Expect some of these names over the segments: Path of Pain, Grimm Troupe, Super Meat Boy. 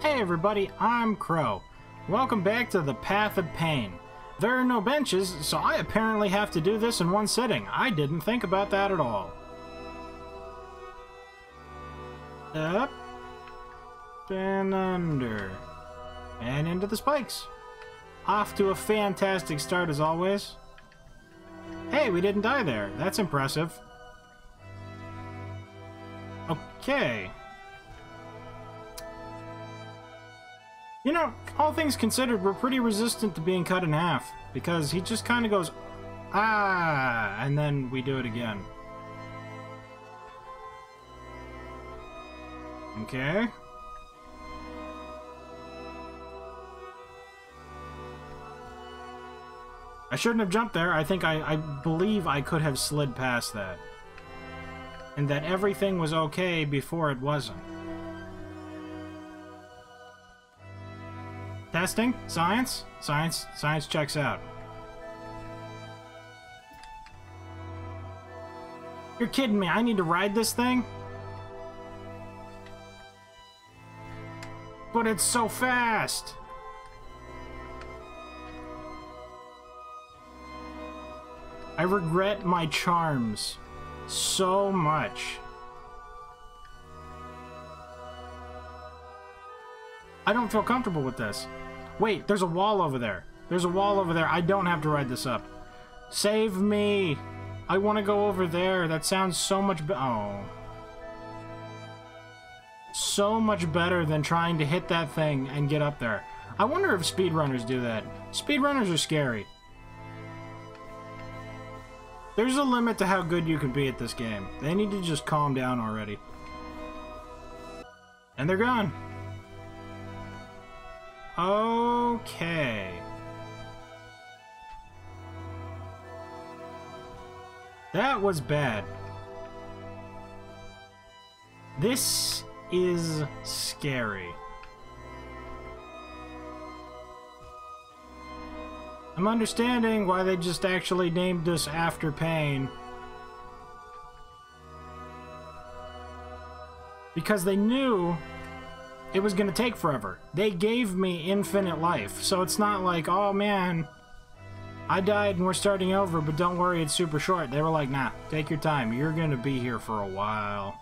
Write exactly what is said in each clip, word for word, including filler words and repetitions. Hey everybody, I'm Crow. Welcome back to the Path of Pain. There are no benches, so I apparently have to do this in one sitting. I didn't think about that at all. Up and under. And into the spikes. Off to a fantastic start as always. Hey, we didn't die there. That's impressive. Okay. You know, all things considered, we're pretty resistant to being cut in half, because he just kind of goes, ah, and then we do it again. Okay. I shouldn't have jumped there. I think I, I believe I could have slid past that. And that everything was okay before it wasn't. Testing? Science? Science? Science checks out. You're kidding me, I need to ride this thing? But it's so fast! I regret my charms so much. I don't feel comfortable with this. Wait, there's a wall over there. There's a wall over there. I don't have to ride this up. Save me. I want to go over there. That sounds so much be- Oh. So much better than trying to hit that thing and get up there. I wonder if speedrunners do that. Speedrunners are scary. There's a limit to how good you can be at this game. They need to just calm down already. And they're gone. Okay. That was bad. This is scary. I'm understanding why they just actually named this After Pain. Because they knew it was gonna take forever. They gave me infinite life, so it's not like, oh man, I died and we're starting over, but don't worry, it's super short. They were like, nah, take your time. You're gonna be here for a while.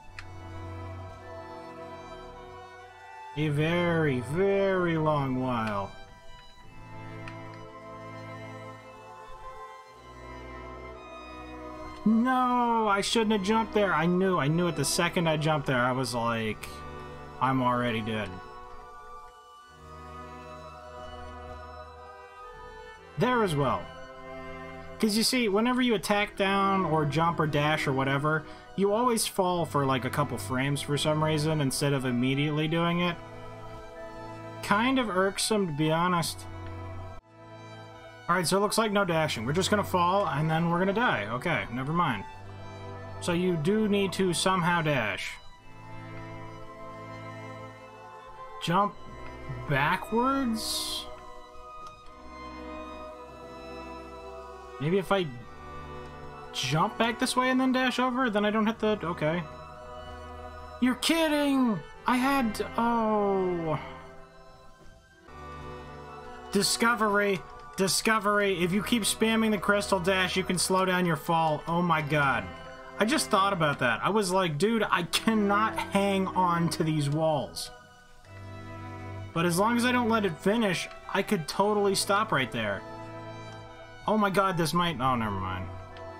A very, very long while. No, I shouldn't have jumped there. I knew, I knew it the second I jumped there. I was like, I'm already dead. There as well. Because you see, whenever you attack down or jump or dash or whatever, you always fall for like a couple frames for some reason instead of immediately doing it. Kind of irksome, to be honest. Alright, so it looks like no dashing. We're just gonna fall and then we're gonna die. Okay, never mind. So you do need to somehow dash. Jump backwards? Maybe if I jump back this way and then dash over, then I don't hit the... Okay. You're kidding! I had... to... Oh... Discovery! Discovery! If you keep spamming the crystal dash, you can slow down your fall. Oh my god. I just thought about that. I was like, dude, I cannot hang on to these walls. But as long as I don't let it finish, I could totally stop right there. Oh my god, this might... Oh, never mind.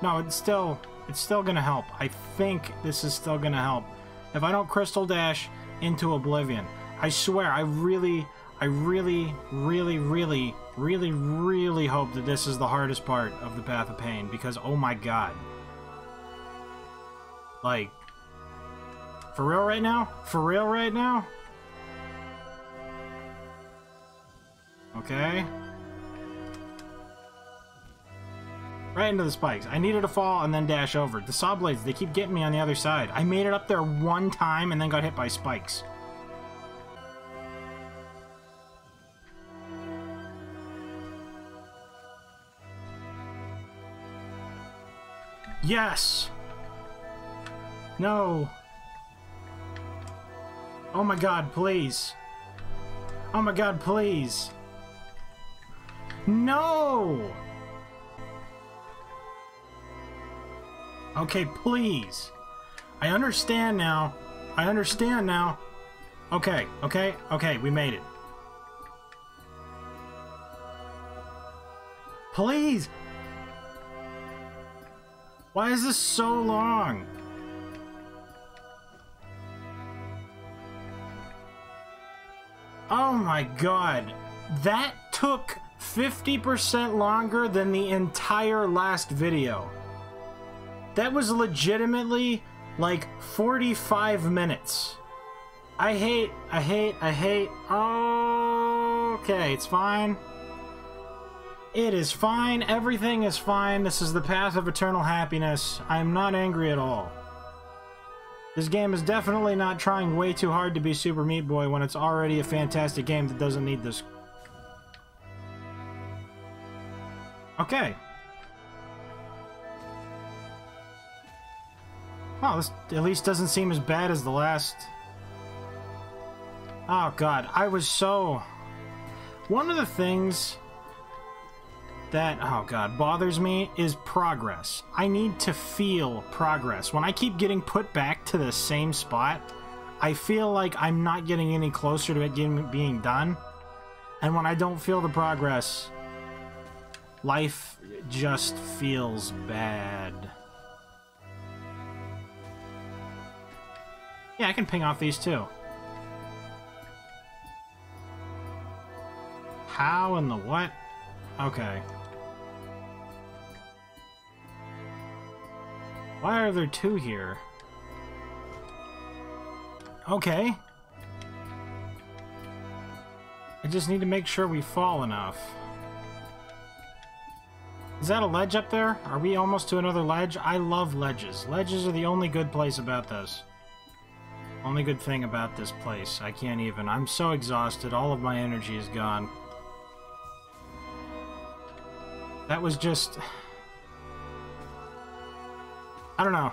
No, it's still... It's still gonna help. I think this is still gonna help. If I don't crystal dash into oblivion. I swear, I really, I really, really, really, really, really hope that this is the hardest part of the Path of Pain. Because, oh my god. Like... For real right now? For real right now? Okay. Right into the spikes. I needed to fall and then dash over. The saw blades, they keep getting me on the other side. I made it up there one time and then got hit by spikes. Yes! No! Oh my god, please. Oh my god, please. No! Okay, please. I understand now. I understand now. Okay, okay, okay, we made it. Please! Why is this so long? Oh my god. That took fifty percent longer than the entire last video. That was legitimately like forty-five minutes. I hate, I hate, I hate. Oh, okay, it's fine. It is fine. Everything is fine. This is the path of eternal happiness. I am not angry at all. This game is definitely not trying way too hard to be Super Meat Boy when it's already a fantastic game that doesn't need this. Okay. Well, this at least doesn't seem as bad as the last. Oh god, I was so... One of the things that, oh god, bothers me is progress. I need to feel progress. When I keep getting put back to the same spot, I feel like I'm not getting any closer to it getting, being done. And when I don't feel the progress, life just feels bad. Yeah, I can ping off these too. How in the what? Okay. Why are there two here? Okay. I just need to make sure we fall enough. Is that a ledge up there? Are we almost to another ledge? I love ledges. Ledges are the only good place about this. Only good thing about this place. I can't even. I'm so exhausted. All of my energy is gone. That was just... I don't know.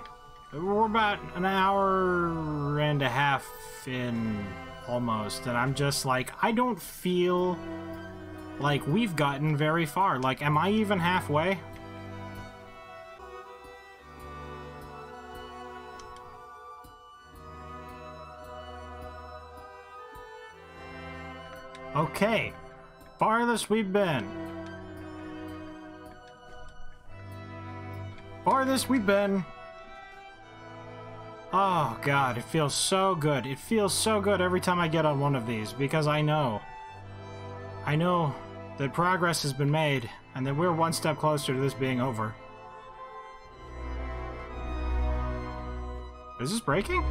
We're about an hour and a half in, almost. And I'm just like, I don't feel like we've gotten very far. Like, am I even halfway? Okay. Farthest we've been. Farthest we've been. Oh god, it feels so good. It feels so good every time I get on one of these, because I know. I know that progress has been made, and that we're one step closer to this being over. Is this breaking?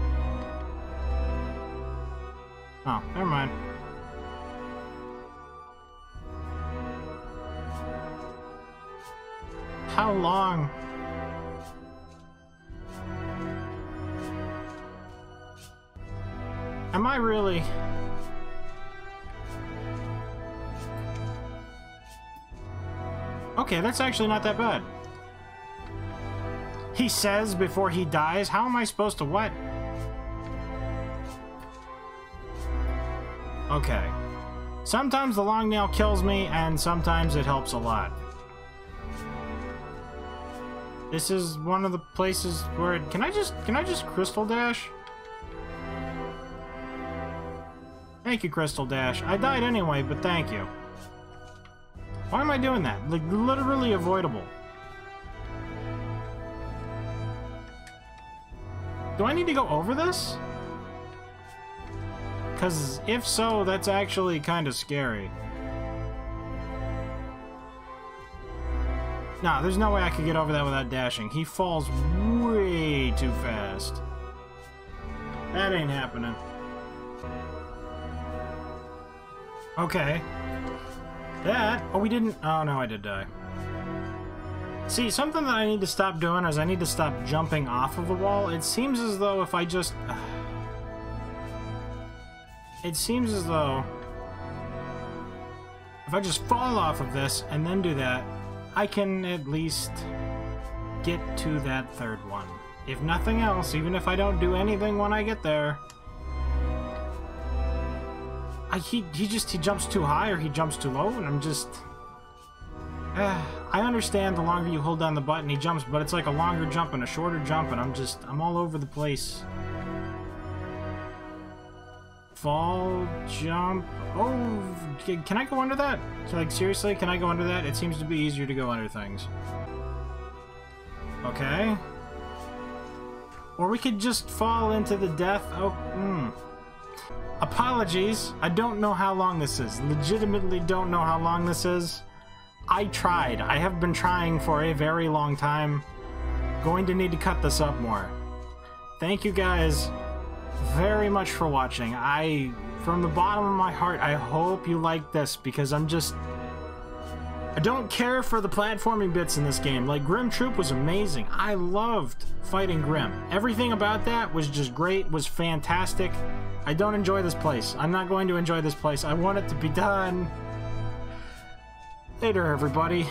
Oh, never mind. How long? Am I really? Okay, that's actually not that bad. He says before he dies, how am I supposed to what? Okay. Sometimes the long nail kills me, and sometimes it helps a lot. This is one of the places where it, can I just can I just crystal dash? Thank you, crystal dash. I died anyway, but thank you. Why am I doing that? Like, literally avoidable. Do I need to go over this? Because if so, that's actually kind of scary. Nah, there's no way I could get over that without dashing. He falls way too fast. That ain't happening. Okay. That... Oh, we didn't... Oh, no, I did die. See, something that I need to stop doing is I need to stop jumping off of the wall. It seems as though if I just... It seems as though... If I just fall off of this and then do that... I can at least get to that third one. If nothing else, even if I don't do anything when I get there, I, he, he just, he jumps too high or he jumps too low, and I'm just... Uh, I understand the longer you hold down the button, he jumps, but it's like a longer jump and a shorter jump, and I'm just, I'm all over the place. Fall, jump, oh, can I go under that? So, like, seriously, can I go under that? It seems to be easier to go under things. Okay. Or we could just fall into the death, oh, mm. Apologies, I don't know how long this is. Legitimately don't know how long this is. I tried. I have been trying for a very long time. Going to need to cut this up more. Thank you guys very much for watching. I, from the bottom of my heart, I hope you like this, because I'm just... I don't care for the platforming bits in this game. Like, Grimm Troupe was amazing. I loved fighting Grimm. Everything about that was just great, was fantastic. I don't enjoy this place. I'm not going to enjoy this place. I want it to be done. Later, everybody.